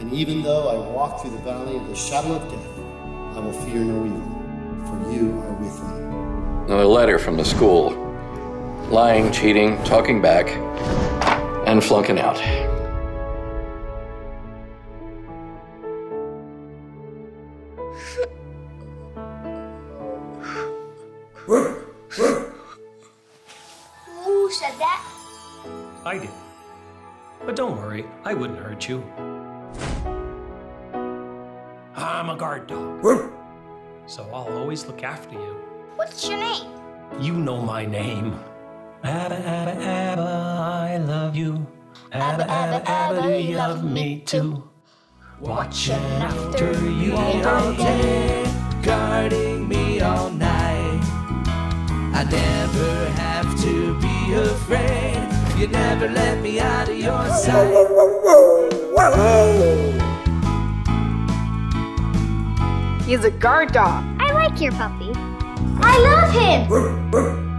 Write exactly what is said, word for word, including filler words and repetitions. And even though I walk through the valley of the shadow of death, I will fear no evil, for you are with me. Now a letter from the school, lying, cheating, talking back, and flunking out. Who said that? I did. But don't worry, I wouldn't hurt you. I'm a guard dog, so I'll always look after you. What's your name? You know my name. Abba, Abba, Abba, I love you. Abba, Abba, Abba, Abba, you love me too. Watching after you all day, guarding me all night. I never have to be afraid. You never let me out of your sight. He's a guard dog. I like your puppy. I love him.